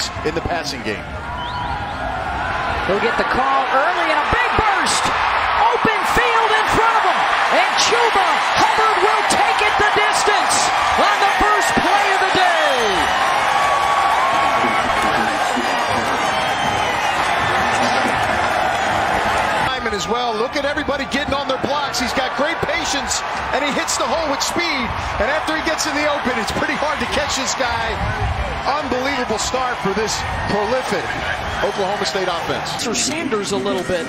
plays in the passing game. He'll get the call early and a big burst. Open field in front of him. And Chuba Hubbard will take it the distance on the first play of the day. Diamond as well. Look at everybody getting on their blocks. He's got great patience and he hits the hole with speed. And after he gets in the open, it's pretty hard to catch this guy. Unbelievable start for this prolific Oklahoma State offense. Or Sanders a little bit.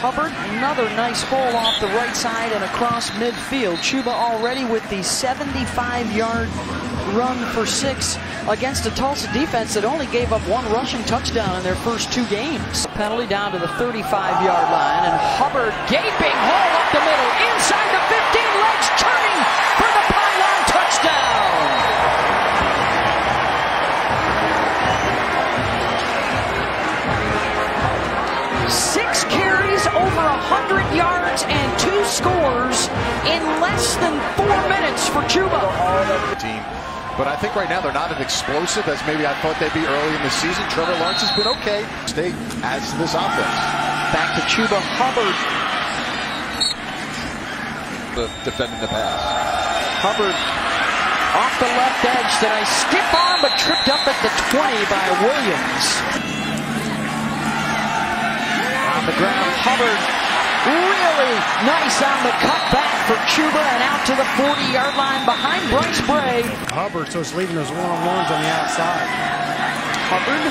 Hubbard, another nice hole off the right side and across midfield. Chuba already with the 75-yard run for 6 against a Tulsa defense that only gave up 1 rushing touchdown in their first 2 games. Penalty down to the 35-yard line, and Hubbard gaping hole up the middle, inside the 15, legs turning for the pylon touchdown. Over 100 yards and 2 scores in less than 4 minutes for Chuba. But I think right now they're not as explosive as maybe I thought they'd be early in the season. Trevor Lawrence has been okay. State adds to this offense. Back to Chuba Hubbard. Defending the pass. Hubbard off the left edge. Did I skip on but tripped up at the 20 by Williams? On the ground, Hubbard really nice on the cutback for Chuba and out to the 40-yard line behind Bryce Bray. Hubbard so it's leaving those one-on-ones on the outside. Hubbard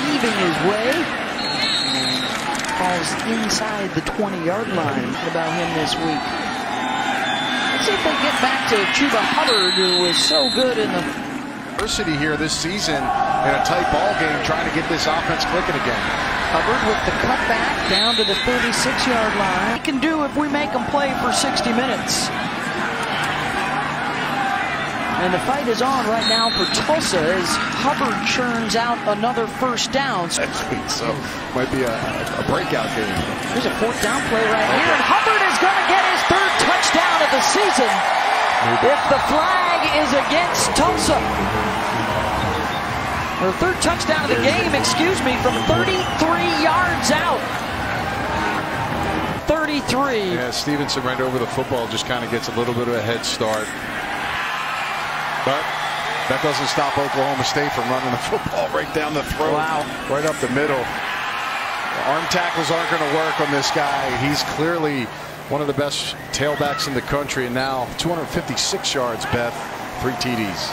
leaving his way. Falls inside the 20-yard line. About him this week. Let's see if they get back to Chuba Hubbard, who was so good in the adversity here this season in a tight ball game, trying to get this offense clicking again. Hubbard with the cutback down to the 36-yard line. He can do if we make him play for 60 minutes. And the fight is on right now for Tulsa as Hubbard churns out another first down. So might be a breakout game. There's a 4th down play right here, and Hubbard is going to get his 3rd touchdown of the season. If the flag is against Tulsa. Her 3rd touchdown of the game, excuse me, from 33 yards out. 33. Yeah, Stevenson right over the football, just kind of gets a little bit of a head start. But that doesn't stop Oklahoma State from running the football right down the throat. Wow. Right up the middle. The arm tackles aren't going to work on this guy. He's clearly one of the best tailbacks in the country. And now 256 yards, Beth, 3 TDs.